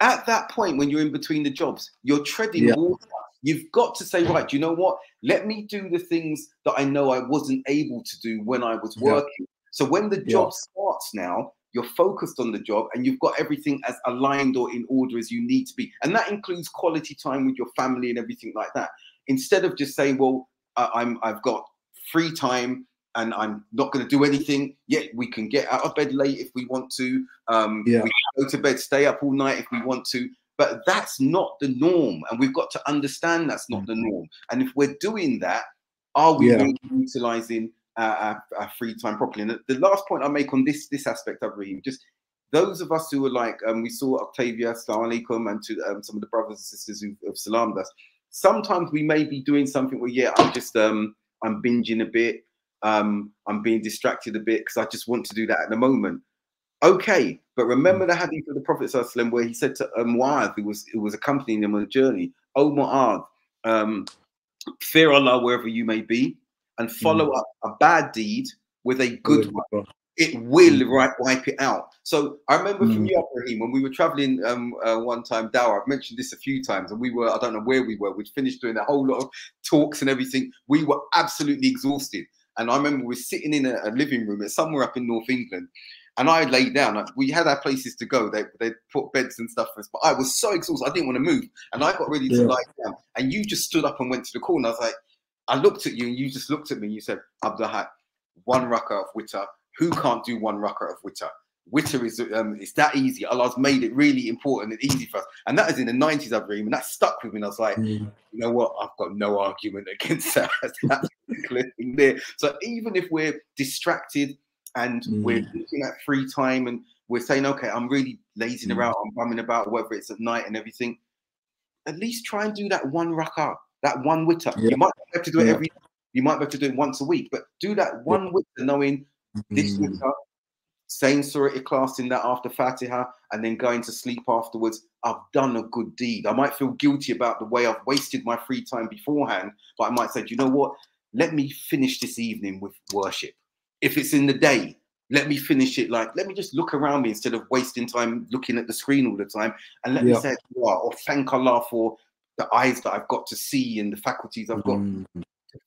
At that point, when you're in between the jobs, you're treading yeah. water. You've got to say, right, you know what? Let me do the things that I know I wasn't able to do when I was working. Yeah. So when the job yeah. starts now, you're focused on the job and you've got everything as aligned or in order as you need to be. And that includes quality time with your family and everything like that. Instead of just saying, well, uh, I'm, I've got free time and I'm not going to do anything yet. We can get out of bed late if we want to. Um, yeah. We can go to bed, stay up all night if we want to. But that's not the norm. And we've got to understand that's not the norm. And if we're doing that, are we yeah. really utilizing uh, our, our free time properly? And the, the last point I make on this this aspect, Abdurraheem, just those of us who are like, um, we saw Octavia, Assalamu alaikum, and to um, some of the brothers and sisters who have salamed us. Sometimes we may be doing something where, yeah, I'm just, um, I'm binging a bit. Um, I'm being distracted a bit because I just want to do that at the moment. Okay, but remember the hadith of the Prophet ﷺ where he said to Mu'adh, who was, who was accompanying him on the journey, O Mu'adh, um, fear Allah wherever you may be, and follow mm. up a bad deed with a good mm. one. It will right, wipe it out. So I remember mm. from you, Abdurraheem, when we were traveling um, uh, one time, Dawah, I've mentioned this a few times, and we were, I don't know where we were, we'd finished doing a whole lot of talks and everything. We were absolutely exhausted. And I remember we were sitting in a, a living room at somewhere up in North England, and I laid down. We had our places to go. They they put beds and stuff for us. But I was so exhausted. I didn't want to move. And I got ready to yeah. lie down. And you just stood up and went to the corner. I was like, I looked at you and you just looked at me. And you said, Abdul Haqq, one rak'ah of witr. Who can't do one rak'ah of witr? Witr is um, it's that easy. Allah's made it really important and easy for us. And that is in the nineties, Abdurraheem. And that stuck with me. And I was like, mm. you know what? I've got no argument against that. That's the thing there. So even if we're distracted, and mm. we're looking at free time and we're saying, okay, I'm really lazing mm. around, I'm bumming about, whether it's at night and everything. at least try and do that one rak'ah, that one witter. Yeah. You might have to do it yeah. every you might have to do it once a week, but do that one yeah. witter, knowing mm-hmm. this witter, saying surah ikhlas in that after Fatiha, and then going to sleep afterwards. I've done a good deed. I might feel guilty about the way I've wasted my free time beforehand, but I might say, do you know what? Let me finish this evening with worship. If it's in the day, let me finish it. Like, let me just look around me instead of wasting time looking at the screen all the time. And let yeah. me say, wow, or thank Allah for the eyes that I've got to see and the faculties I've got. Mm.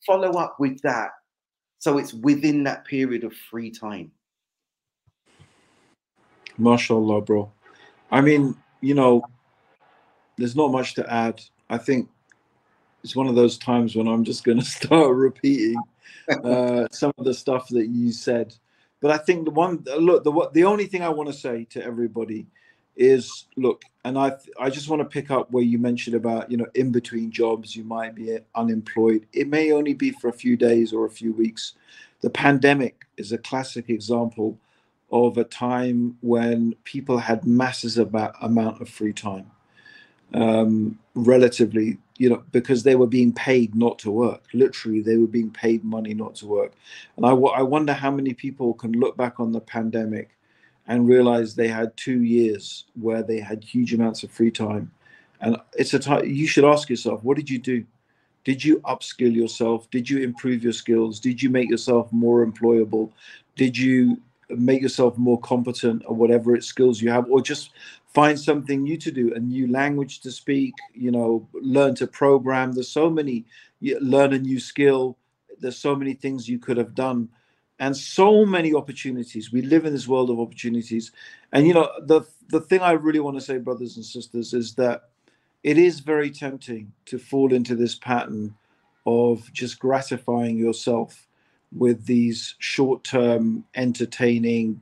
Follow up with that. So it's within that period of free time. MashaAllah, bro. I mean, you know, there's not much to add. I think it's one of those times when I'm just going to start repeating uh, some of the stuff that you said. But I think the one look, the what the only thing I want to say to everybody is, look, and I I just want to pick up where you mentioned about, you know, in between jobs, you might be unemployed. It may only be for a few days or a few weeks. The pandemic is a classic example of a time when people had masses of amount of free time, um, relatively, you know, because they were being paid not to work. Literally, they were being paid money not to work. And I, w I wonder how many people can look back on the pandemic and realize they had two years where they had huge amounts of free time. And it's a time you should ask yourself, what did you do? Did you upskill yourself? Did you improve your skills? Did you make yourself more employable? Did you make yourself more competent, or whatever it skills you have, or just find something new to do, a new language to speak, you know, learn to program. There's so many, learn a new skill. There's so many things you could have done and so many opportunities. We live in this world of opportunities. And, you know, the, the thing I really want to say, brothers and sisters, is that it is very tempting to fall into this pattern of just gratifying yourself with these short-term entertaining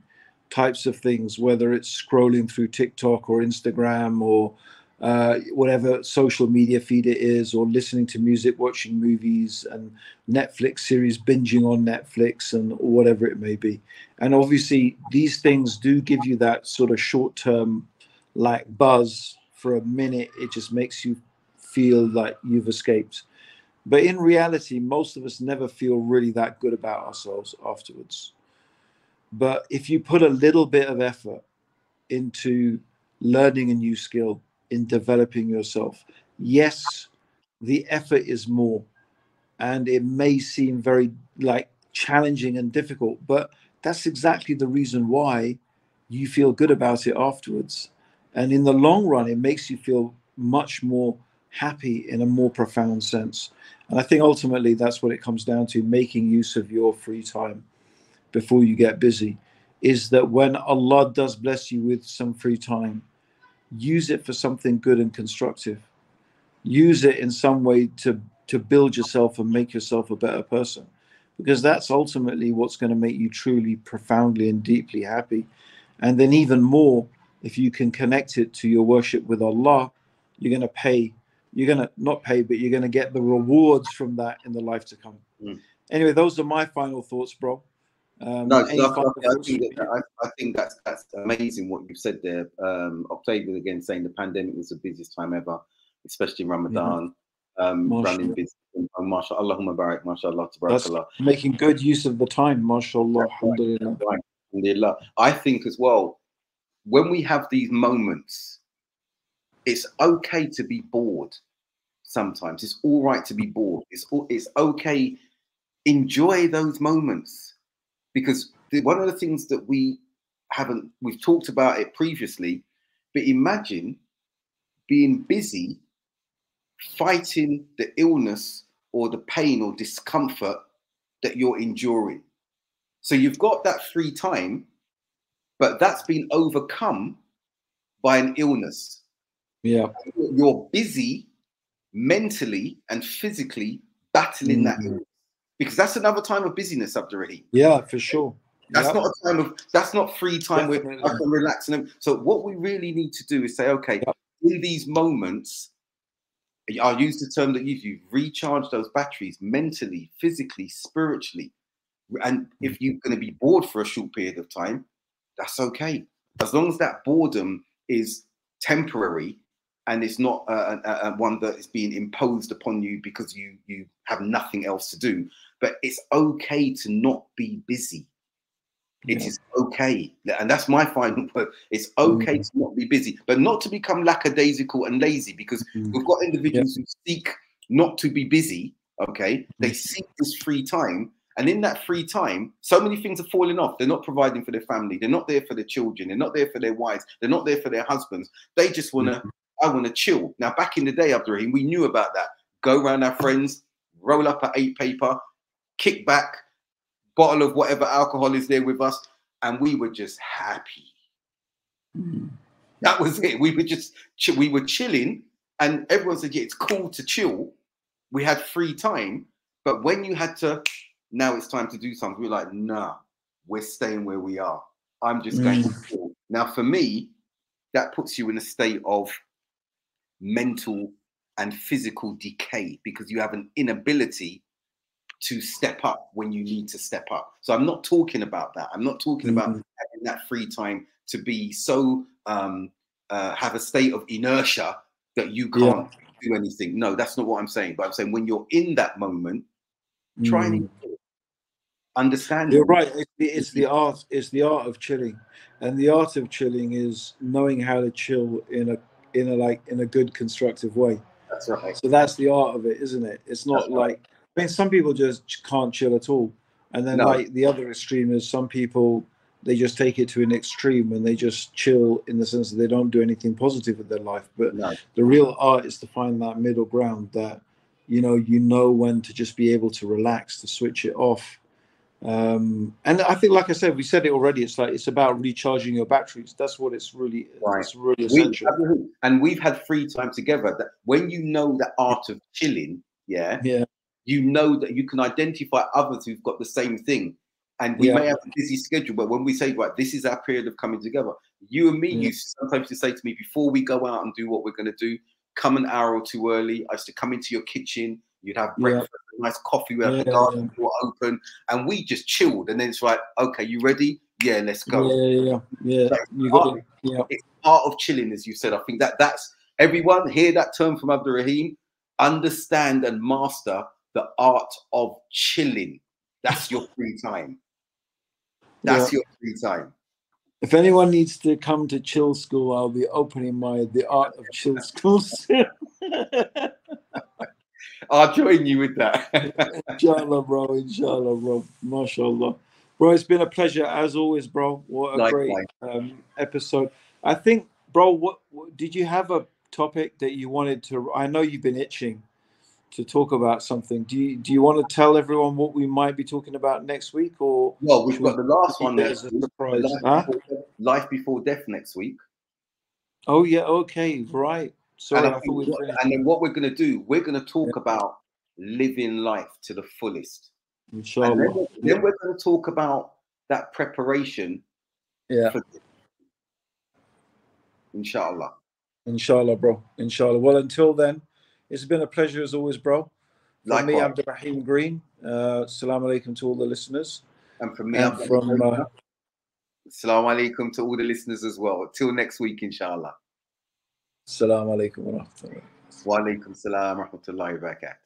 types of things, whether it's scrolling through TikTok or Instagram or uh, whatever social media feed it is, or listening to music, watching movies and Netflix series, binging on Netflix and whatever it may be. And obviously these things do give you that sort of short-term like buzz for a minute. It just makes you feel like you've escaped. But in reality, most of us never feel really that good about ourselves afterwards. But if you put a little bit of effort into learning a new skill, in developing yourself, yes, the effort is more. And it may seem very like challenging and difficult, but that's exactly the reason why you feel good about it afterwards. And in the long run, it makes you feel much more happy in a more profound sense. And I think ultimately that's what it comes down to, making use of your free time before you get busy, is that when Allah does bless you with some free time, use it for something good and constructive. Use it in some way to, to build yourself and make yourself a better person, because that's ultimately what's going to make you truly, profoundly and deeply happy. And then even more, if you can connect it to your worship with Allah, you're going to pay You're going to not pay, but you're going to get the rewards from that in the life to come. Mm. Anyway, those are my final thoughts, bro. Um, no, I, I, think that, I, I think that's, that's amazing what you've said there. Um, Octavia, again, saying the pandemic was the busiest time ever, especially in Ramadan. Yeah. Um, running business. MashaAllah, Mubarak, MashaAllah, Tabarakallah. Making good use of the time, MashaAllah. Alhamdulillah. Alhamdulillah. I think as well, when we have these moments, it's okay to be bored sometimes. It's all right to be bored. It's all, it's okay. Enjoy those moments, because the, one of the things that we haven't, we've talked about it previously, but imagine being busy fighting the illness or the pain or discomfort that you're enduring. So you've got that free time, but that's been overcome by an illness. Yeah, you're busy mentally and physically battling mm-hmm. that illness, because that's another time of busyness, Abdurraheem. Yeah, for sure. That's yep. not a time of that's not free time Definitely. where I can relax. And so what we really need to do is say, okay, yep. in these moments, I'll use the term that you use, recharge those batteries mentally, physically, spiritually. And if you're going to be bored for a short period of time, that's okay, as long as that boredom is temporary and it's not a, a, a one that is being imposed upon you because you you have nothing else to do. But it's okay to not be busy. It yeah. is okay, and that's my final word. It's okay mm. to not be busy, but not to become lackadaisical and lazy, because mm. we've got individuals yeah. who seek not to be busy. Okay, they seek this free time, and in that free time, so many things are falling off. They're not providing for their family. They're not there for their children. They're not there for their wives. They're not there for their husbands. They just want to, mm -hmm. I want to chill. Now, back in the day, Abdurraheem, we knew about that. Go around our friends, roll up an eight paper, kick back, bottle of whatever alcohol is there with us, and we were just happy. Mm. That was it. We were just, we were chilling, and everyone said, yeah, it's cool to chill. We had free time, but when you had to, now it's time to do something, we're like, nah, we're staying where we are. I'm just mm. going to fall. Now, for me, that puts you in a state of mental and physical decay, because you have an inability to step up when you need to step up. So I'm not talking about that. I'm not talking mm. about having that free time to be so, um, uh, have a state of inertia that you can't yeah. do anything. No, that's not what I'm saying. But I'm saying when you're in that moment, mm. try and understand. You're right. It's the, it's the art. It's the art of chilling, and the art of chilling is knowing how to chill in a in a like in a good constructive way. That's right. So that's the art of it, isn't it? It's not that's like right. I mean, some people just can't chill at all, and then no. like the other extreme is some people, they just take it to an extreme and they just chill in the sense that they don't do anything positive with their life. But no. the real art is to find that middle ground that, you know, you know when to just be able to relax, to switch it off. Um, and I think, like I said, we said it already, it's like, it's about recharging your batteries. That's what it's really, right. it's really essential. We, and we've had free time together that when you know the art of chilling, yeah, yeah, you know that you can identify others who've got the same thing. And we yeah. may have a busy schedule, but when we say, right, this is our period of coming together, you and me yeah. used to sometimes to say to me, before we go out and do what we're going to do, come an hour or two early. I used to come into your kitchen, you'd have breakfast, yeah. nice coffee, we have yeah, the garden yeah. door open, and we just chilled. And then it's like, okay, you ready? Yeah, let's go. Yeah, yeah, yeah. So you got art, it. Yeah. It's part of chilling, as you said. I think that that's, everyone hear that term from Abdurraheem, understand and master the art of chilling. That's your free time. That's yeah. your free time. If anyone needs to come to Chill School, I'll be opening my The Art of Chill School soon. I'll join you with that. Inshallah, bro. Inshallah, bro. Mashallah. Bro, it's been a pleasure as always, bro. What a Likewise. great um, episode. I think, bro, what, what did you have a topic that you wanted to... I know you've been itching to talk about something. Do you do you want to tell everyone what we might be talking about next week? Or well, we've got the last one there as a surprise. Life, huh? before, life before death next week. Oh yeah, okay, right. Sorry, and, I I we what, and then what we're going to do? We're going to talk yeah. about living life to the fullest. Inshallah. And then, we're, then yeah. we're going to talk about that preparation. Yeah. For, inshallah. Inshallah, bro. Inshallah. Well, until then. It's been a pleasure as always, bro. Like me, Abdurraheem Green. Uh, Assalamu alaikum to all the listeners. And from me, and from, uh, Assalamu alaikum to all the listeners as well. Till next week, inshallah. Assalamu alaikum wa rahmatullahi wa barakatuh. Wa alaikum salam wa rahmatullahi wa barakatuh.